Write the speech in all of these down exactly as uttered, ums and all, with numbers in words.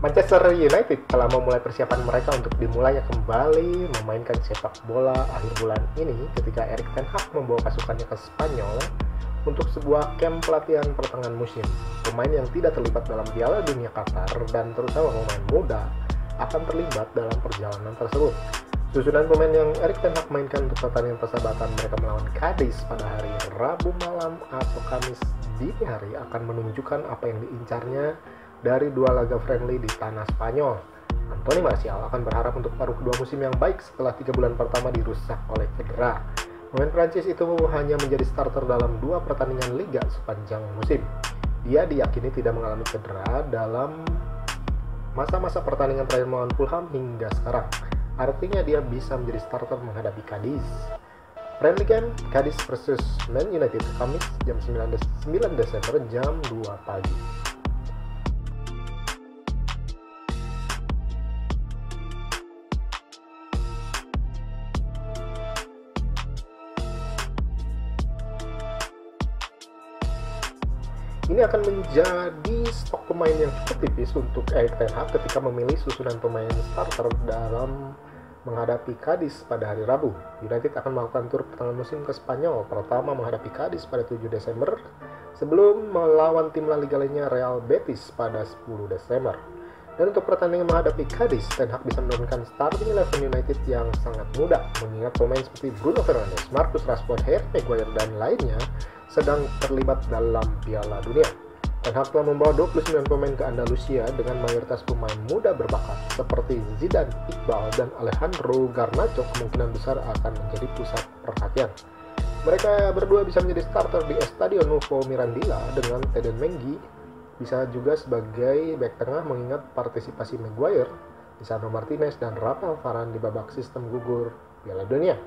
Manchester United telah memulai persiapan mereka untuk dimulainya kembali memainkan sepak bola akhir bulan ini ketika Erik Ten Hag membawa pasukannya ke Spanyol untuk sebuah camp pelatihan pertengahan musim. Pemain yang tidak terlibat dalam Piala Dunia Qatar dan terutama pemain muda akan terlibat dalam perjalanan tersebut. Susunan pemain yang Erik Ten Hag mainkan untuk pertandingan persahabatan mereka melawan Cadiz pada hari Rabu malam atau Kamis dini hari akan menunjukkan apa yang diincarnya dari dua laga friendly di tanah Spanyol. Anthony Martial akan berharap untuk paruh kedua musim yang baik setelah tiga bulan pertama dirusak oleh cedera. Pemain Prancis itu hanya menjadi starter dalam dua pertandingan liga sepanjang musim. Dia diyakini tidak mengalami cedera dalam masa-masa pertandingan terakhir melawan Fulham hingga sekarang. Artinya dia bisa menjadi starter menghadapi Cadiz. Friendly game Cadiz versus Man United Kamis jam sembilan Desember jam dua pagi. Ini akan menjadi stok pemain yang cukup tipis untuk Erik Ten Hag ketika memilih susunan pemain starter dalam menghadapi Cadiz pada hari Rabu. United akan melakukan tur pertengahan musim ke Spanyol, pertama menghadapi Cadiz pada tujuh Desember sebelum melawan tim La Liga lainnya Real Betis pada sepuluh Desember. Dan untuk pertandingan menghadapi Cadiz, Ten Hag bisa menurunkan starting eleven United yang sangat muda, mengingat pemain seperti Bruno Fernandes, Marcus Rashford, Harry Maguire, dan lainnya sedang terlibat dalam Piala Dunia. Ten Hag telah membawa dua puluh sembilan pemain ke Andalusia dengan mayoritas pemain muda berbakat seperti Zidane Iqbal dan Alejandro Garnacho kemungkinan besar akan menjadi pusat perhatian. Mereka berdua bisa menjadi starter di Estadio Nuevo Mirandilla dengan Teden Mengi, bisa juga sebagai bek tengah mengingat partisipasi Maguire, Lisandro Martinez, dan Rafael Varane di babak sistem gugur Piala Dunia.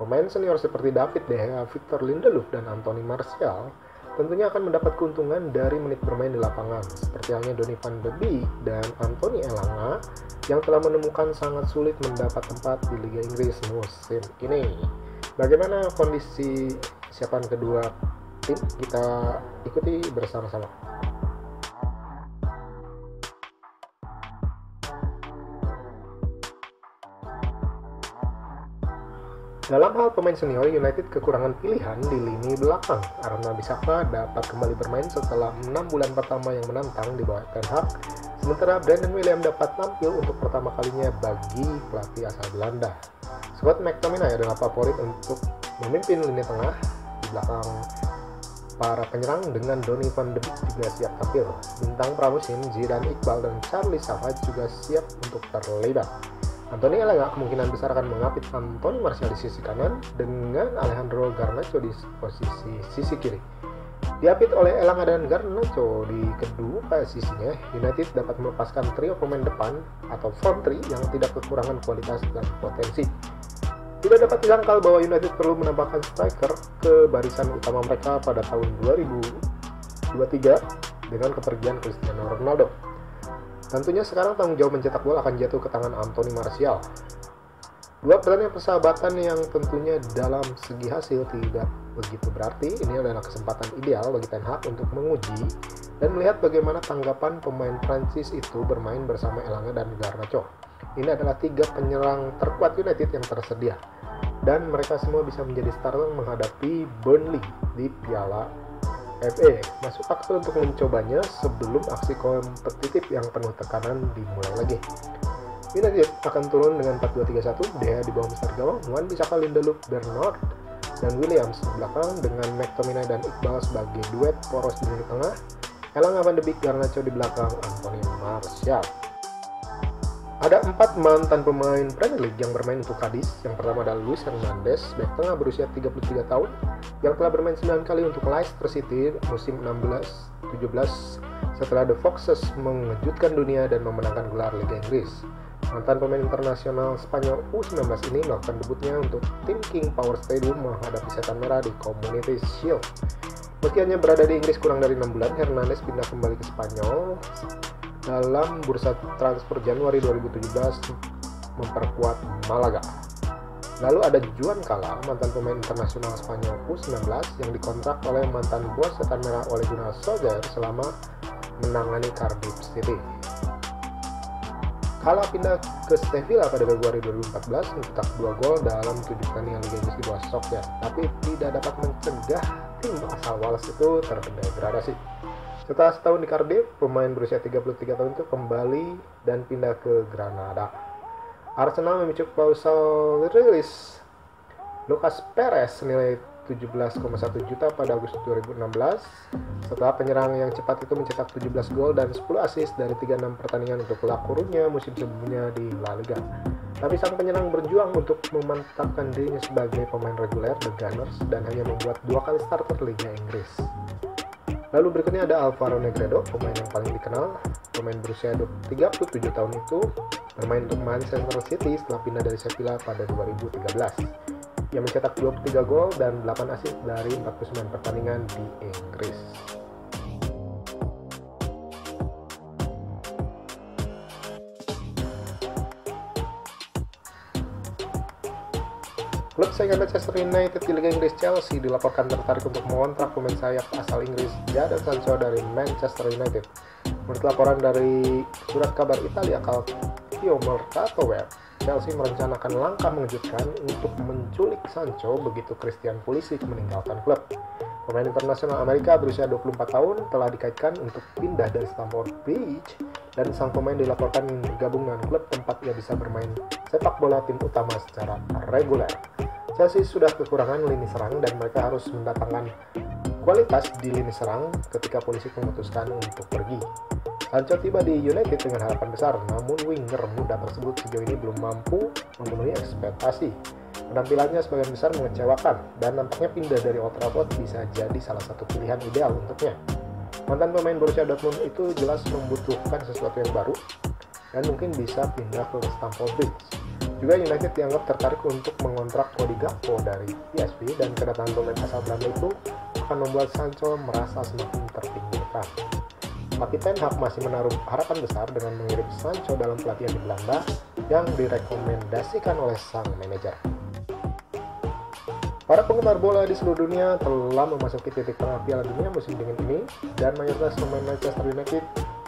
Pemain senior seperti David de Gea, Victor Lindelof, dan Anthony Martial tentunya akan mendapat keuntungan dari menit bermain di lapangan, seperti halnya Donny van der Beek dan Anthony Elanga yang telah menemukan sangat sulit mendapat tempat di Liga Inggris musim ini. Bagaimana kondisi siapan kedua tim? Kita ikuti bersama-sama. Dalam hal pemain senior, United kekurangan pilihan di lini belakang. Aron Wan-Bissaka dapat kembali bermain setelah enam bulan pertama yang menantang di bawah Ten Hag, sementara Brandon Williams dapat tampil untuk pertama kalinya bagi pelatih asal Belanda. Scott McTominay adalah favorit untuk memimpin lini tengah di belakang para penyerang dengan Donny van der Beek juga siap tampil. Bintang pramusim Zidane Iqbal dan Charlie Saffa juga siap untuk terlibat. Anthony Elanga kemungkinan besar akan mengapit Anthony Martial di sisi kanan dengan Alejandro Garnacho di posisi sisi kiri. Diapit oleh Elanga dan Garnacho di kedua posisinya, United dapat melepaskan trio pemain depan atau front three yang tidak kekurangan kualitas dan potensi. Tidak dapat disangkal bahwa United perlu menambahkan striker ke barisan utama mereka pada tahun dua ribu dua puluh tiga dengan kepergian Cristiano Ronaldo. Tentunya sekarang tanggung jawab mencetak gol akan jatuh ke tangan Anthony Martial. Dua pertandingan persahabatan yang tentunya dalam segi hasil tidak begitu berarti. Ini adalah kesempatan ideal bagi Ten Hag untuk menguji dan melihat bagaimana tanggapan pemain Prancis itu bermain bersama Elanga dan Garnacho. Ini adalah tiga penyerang terkuat United yang tersedia dan mereka semua bisa menjadi starter menghadapi Burnley di Piala F A. Masuk akal untuk mencobanya sebelum aksi kompetitif yang penuh tekanan dimulai lagi. United akan turun dengan empat dua tiga satu, Dea di bawah besar gawang, Wan-Bissaka, Lindelof, Bernard, dan Williams di belakang dengan McTominay dan Iqbal sebagai duet poros di lini tengah, Elanga, Van de Beek, Garnacho di belakang Anthony Martial. Ada empat mantan pemain Premier League yang bermain untuk Cadiz. Yang pertama adalah Luis Hernandez, bek tengah berusia tiga puluh tiga tahun, yang telah bermain sembilan kali untuk Leicester City musim enam belas tujuh belas setelah The Foxes mengejutkan dunia dan memenangkan gelar Liga Inggris. Mantan pemain internasional Spanyol U sembilan belas ini melakukan debutnya untuk tim King Power Stadium menghadapi Setan Merah di Community Shield. Meski hanya berada di Inggris kurang dari enam bulan, Hernandez pindah kembali ke Spanyol dalam bursa transfer Januari dua ribu tujuh belas memperkuat Malaga. Lalu ada Juan Cala, mantan pemain internasional Spanyol U sembilan belas yang dikontrak oleh mantan bos Setan Merah Ole Gunnar Solskjaer selama menangani Cardiff City. Kala pindah ke Sevilla pada Februari dua ribu empat belas, mencetak dua gol dalam tujuh pertandingan Liga Inggris di bawah Sokya, tapi tidak dapat mencegah tim asal Wales itu terdegradasi. Setelah setahun di Cardiff, pemain berusia tiga puluh tiga tahun itu kembali dan pindah ke Granada. Arsenal memicu klausul rilis Lucas Perez senilai tujuh belas koma satu juta pada Agustus dua ribu enam belas setelah penyerang yang cepat itu mencetak tujuh belas gol dan sepuluh assist dari tiga puluh enam pertandingan untuk klub kurunnya musim sebelumnya di La Liga. Tapi sang penyerang berjuang untuk memantapkan dirinya sebagai pemain reguler The Gunners dan hanya membuat dua kali starter Liga Inggris. Lalu berikutnya ada Alvaro Negredo, pemain yang paling dikenal. Pemain berusia tiga puluh tujuh tahun itu bermain untuk Manchester City setelah pindah dari Sevilla pada dua ribu tiga belas. Ia mencetak dua puluh tiga gol dan delapan assist dari empat puluh sembilan pertandingan di Inggris. Klub saingan Manchester United di Liga Inggris, Chelsea, dilaporkan tertarik untuk mengontrak pemain sayap asal Inggris Jadon Sancho dari Manchester United. Menurut laporan dari surat kabar Italia Calcio Mercato Web, Chelsea merencanakan langkah mengejutkan untuk menculik Sancho begitu Christian Pulisic meninggalkan klub. Pemain internasional Amerika berusia dua puluh empat tahun telah dikaitkan untuk pindah dari Stamford Bridge dan sang pemain dilaporkan bergabung dengan klub tempat ia bisa bermain sepak bola tim utama secara reguler. Chelsea sudah kekurangan lini serang dan mereka harus mendatangkan kualitas di lini serang ketika Pulisic memutuskan untuk pergi. Sancho tiba di United dengan harapan besar, namun winger muda tersebut sejauh ini belum mampu memenuhi ekspektasi. Penampilannya sebagian besar mengecewakan, dan nampaknya pindah dari Old Trafford bisa jadi salah satu pilihan ideal untuknya. Mantan pemain Borussia Dortmund itu jelas membutuhkan sesuatu yang baru, dan mungkin bisa pindah ke Stamford Bridge. Juga United dianggap tertarik untuk mengontrak Cody Gakpo dari P S V, dan kedatangan pemain asal Belanda itu akan membuat Sancho merasa semakin terpinggirkan. Tapi Ten Hag masih menaruh harapan besar dengan mengirim Sancho dalam pelatihan di Belanda yang direkomendasikan oleh sang manajer. Para penggemar bola di seluruh dunia telah memasuki titik tengah Piala Dunia musim dingin ini dan mayoritas pemain Manchester United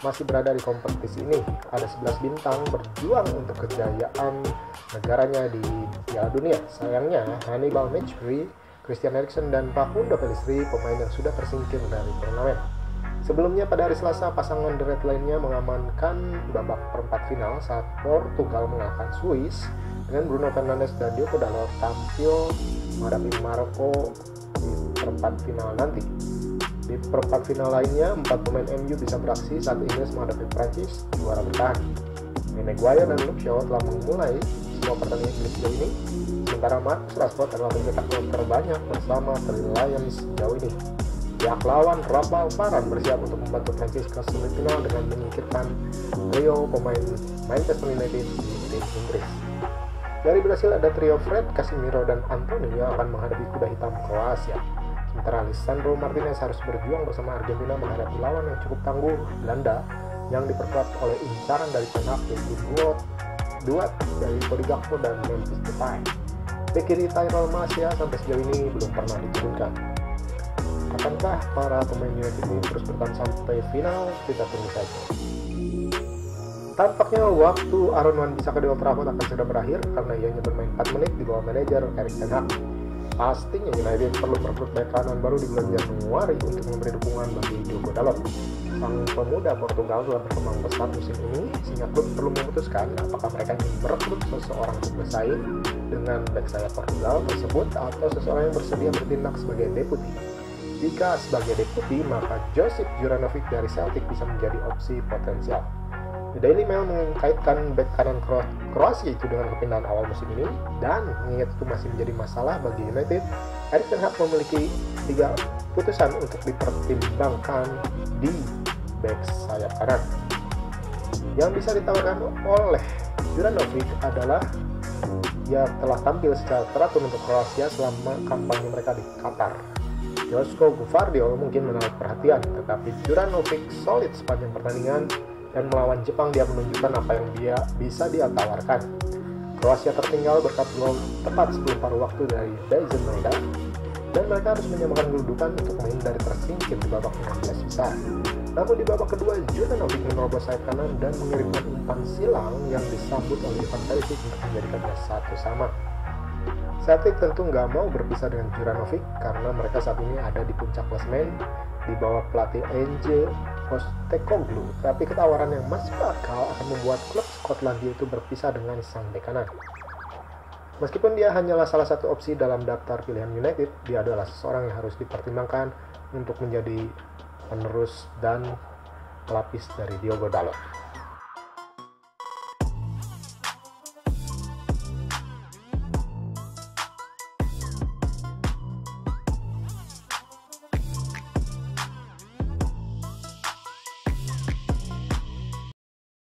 masih berada di kompetisi ini. Ada sebelas bintang berjuang untuk kejayaan negaranya di Piala Dunia. Sayangnya, Hannibal Mejbri, Christian Eriksen, dan Facundo Pelistri pemain yang sudah tersingkir dari turnamen. Sebelumnya pada hari Selasa, pasangan The Red Line-nya mengamankan babak perempat final saat Portugal mengalahkan Swiss dengan Bruno Fernandes dan Diogo Dalot tampil menghadapi Maroko di perempat final nanti. Di perempat final lainnya, empat pemain M U bisa beraksi saat Inggris menghadapi Prancis juara bertahan. Maguire dan Luke Shaw telah memulai semua pertandingan Inggris sejauh ini, sementara Marcus Rashford adalah pencetak gol terbanyak bersama Three Lions sejauh ini. Pihak lawan Raphael Varane bersiap untuk membantu Prancis ke semifinal dengan menyingkirkan trio pemain Manchester United di Inggris. Dari Brasil ada trio Fred, Casemiro, dan Anthony yang akan menghadapi kuda hitam Kroasia. Sementara Lisandro Martinez harus berjuang bersama Argentina menghadapi lawan yang cukup tangguh Belanda yang diperkuat oleh incaran dari Ten Hag yaitu duet, duet dari Cody Gakpo dan Memphis Depay. Bek kiri Tyrell Masia sampai sejauh ini belum pernah diturunkan. Akankah para pemain United ini terus bertahan sampai final? Kita tunggu saja. Tampaknya waktu Aron Wan-Bissaka di Old Trafford akan sudah berakhir karena ia hanya bermain empat menit di bawah manajer Erik Ten Hag. Pastinya United perlu merekrut bek kanan baru di bulan Januari untuk memberi dukungan bagi Diogo Dalot. Sang pemuda Portugal telah berkembang pesat musim ini, sehingga klub perlu memutuskan apakah mereka ingin merekrut seseorang untuk bersaing dengan bek sayap Portugal tersebut atau seseorang yang bersedia bertindak sebagai deputi. Jika sebagai deputi, maka Josip Juranovic dari Celtic bisa menjadi opsi potensial. The Daily Mail mengkaitkan bek kanan Kro Kroasia itu dengan kepindahan awal musim ini, dan mengingat itu masih menjadi masalah bagi United, Erik Ten Hag memiliki tiga putusan untuk dipertimbangkan di bek sayap kanan. Yang bisa ditawarkan oleh Juranovic adalah ia telah tampil secara teratur untuk Kroasia selama kampanye mereka di Qatar. Josko Gvardiol mungkin menarik perhatian, tetapi Juranovic solid sepanjang pertandingan dan melawan Jepang dia menunjukkan apa yang dia bisa dia tawarkan. Kroasia tertinggal berkat gol tepat sebelum paruh waktu dari Davinson Maida dan mereka harus menyamakan kedudukan untuk menghindari tersingkir di babak enam belas besar. Namun di babak kedua, Juranovic menerobos sayap kanan dan mengirimkan umpan silang yang disambut oleh Ivan Perisic untuk menjadikannya satu sama. Celtic tentu nggak mau berpisah dengan Juranovic karena mereka saat ini ada di puncak klasemen di bawah pelatih Ange Postecoglou, tapi ketawaran yang masuk akal akan membuat klub Skotlandia itu berpisah dengan sang bek kanan. Meskipun dia hanyalah salah satu opsi dalam daftar pilihan United, dia adalah seseorang yang harus dipertimbangkan untuk menjadi penerus dan pelapis dari Diogo Dalot.